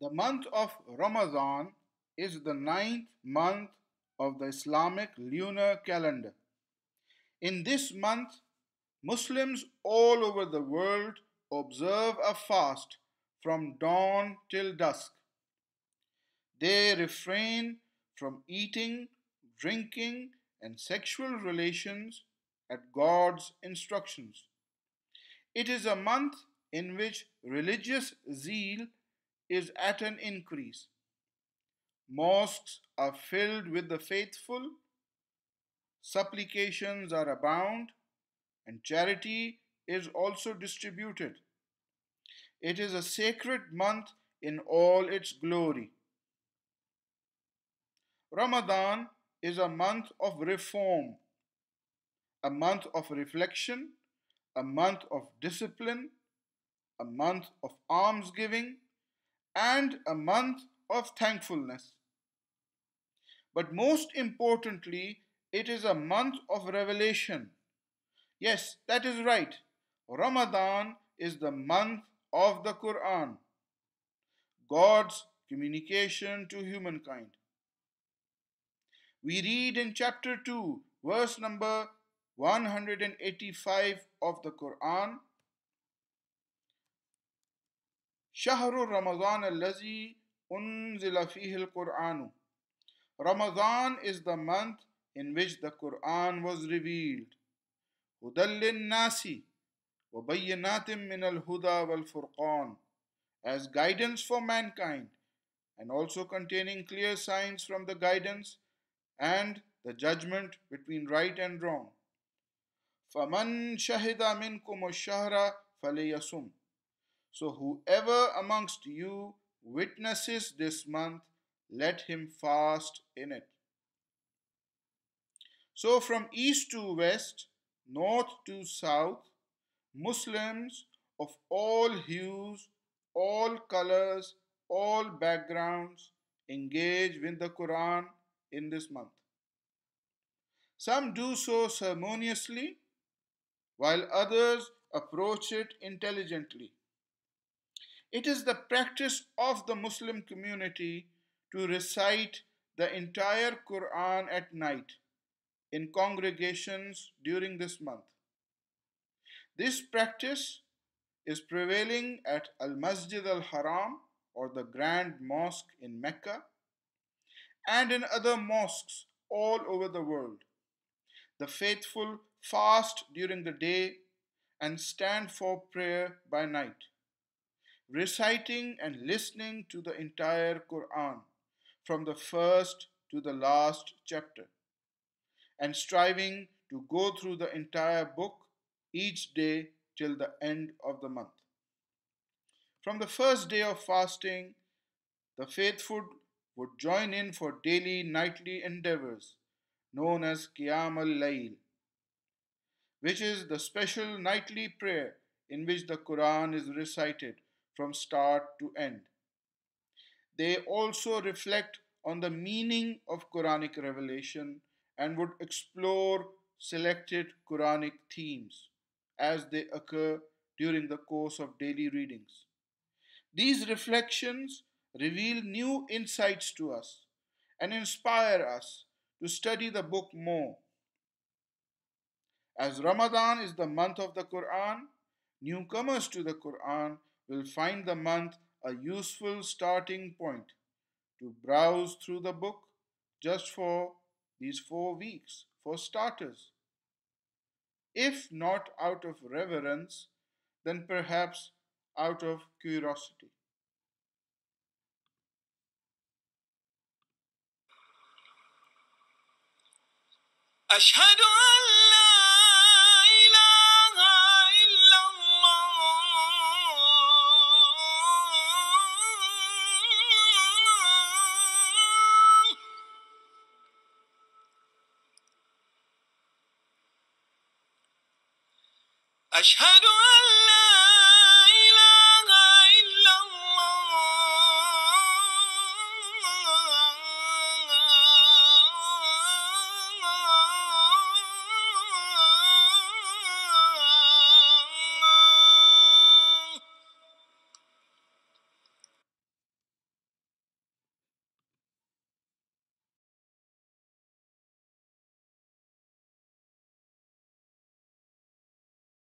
The month of Ramadan is the 9th month of the Islamic lunar calendar. In this month, Muslims all over the world observe a fast from dawn till dusk. They refrain from eating, drinking, and sexual relations at God's instructions. It is a month in which religious zeal is at an increase. Mosques are filled with the faithful, supplications are abound, and charity is also distributed. It is a sacred month in all its glory. Ramadan is a month of reform, a month of reflection, a month of discipline, a month of almsgiving, and a month of thankfulness. But most importantly, it is a month of revelation. Yes, that is right. Ramadan is the month of the Quran, God's communication to humankind. We read in chapter 2, verse number 185 of the Quran, شهر رمضان الذي أنزل فيه القرآن. Ramadan is the month in which the Quran was revealed. هدى للناس وبينات من الهدى والفرقان, as guidance for mankind, and also containing clear signs from the guidance and the judgment between right and wrong. فمن شهد منكم الشهر فليصم. So whoever amongst you witnesses this month, let him fast in it. So from east to west, north to south, Muslims of all hues, all colors, all backgrounds engage with the Quran in this month. Some do so ceremoniously, while others approach it intelligently. It is the practice of the Muslim community to recite the entire Quran at night in congregations during this month. This practice is prevailing at Al Masjid Al Haraam, or the Grand Mosque in Mecca, and in other mosques all over the world. The faithful fast during the day and stand for prayer by night, reciting and listening to the entire Quran from the first to the last chapter, and striving to go through the entire book each day till the end of the month. From the first day of fasting, the faithful would join in for daily nightly endeavors known as Qiyaam Al Layl, which is the special nightly prayer in which the Quran is recited from start to end. They also reflect on the meaning of Quranic revelation and would explore selected Quranic themes as they occur during the course of daily readings. These reflections reveal new insights to us and inspire us to study the book more. As Ramadan is the month of the Quran, newcomers to the Quran will find the month a useful starting point to browse through the book just for these 4 weeks, for starters. If not out of reverence, then perhaps out of curiosity. أشهد أن لا إله إلا الله أشهد